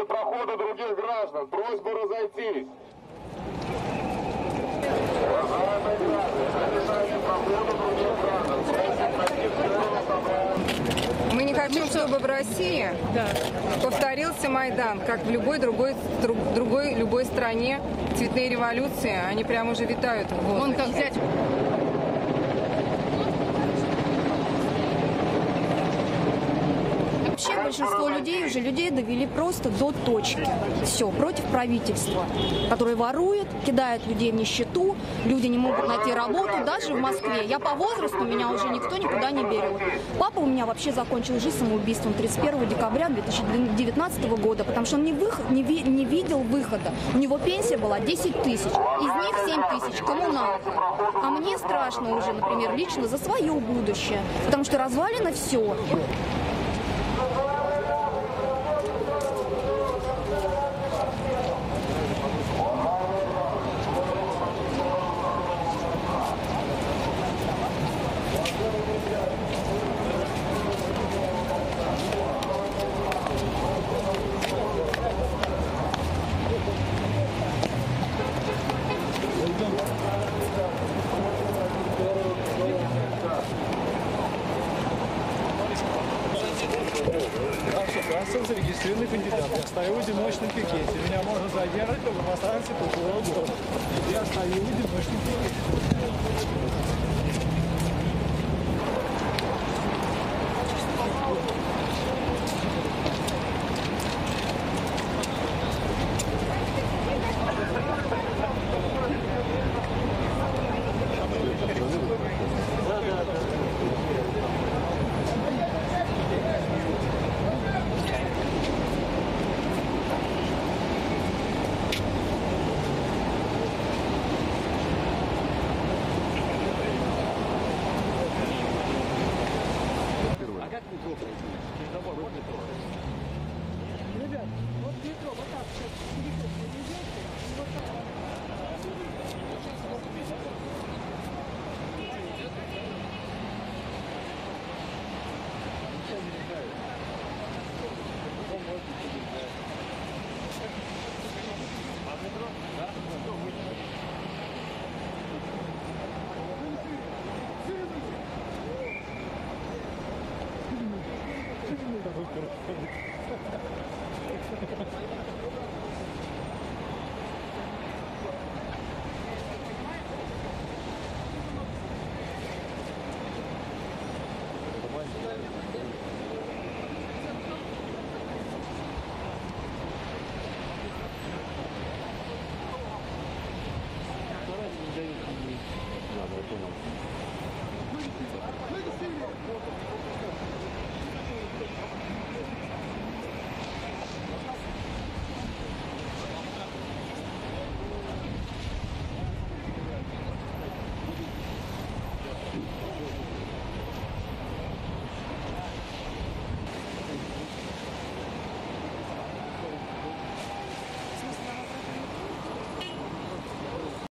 препятствуется проходу других граждан. Просьба разойтись. Мы не хотим, чтобы в России повторился Майдан, как в любой другой стране. Цветные революции, они прямо уже витают в воздухе. Вон как взять... Вообще большинство людей уже довели просто до точки. Все, против правительства, которое ворует, кидает людей в нищету, люди не могут найти работу, даже в Москве. Я по возрасту, меня уже никто никуда не берет. Папа у меня вообще закончил жизнь самоубийством 31 декабря 2019 года, потому что он не видел выхода. У него пенсия была 10 тысяч, из них 7 тысяч коммуналка. А мне страшно уже, например, лично за свое будущее, потому что развалено все. Зарегистрированный кандидат. Я стою в одиночном пикете. Меня можно задержать, но в останции полгода года. Я стою в одиночном Thank you.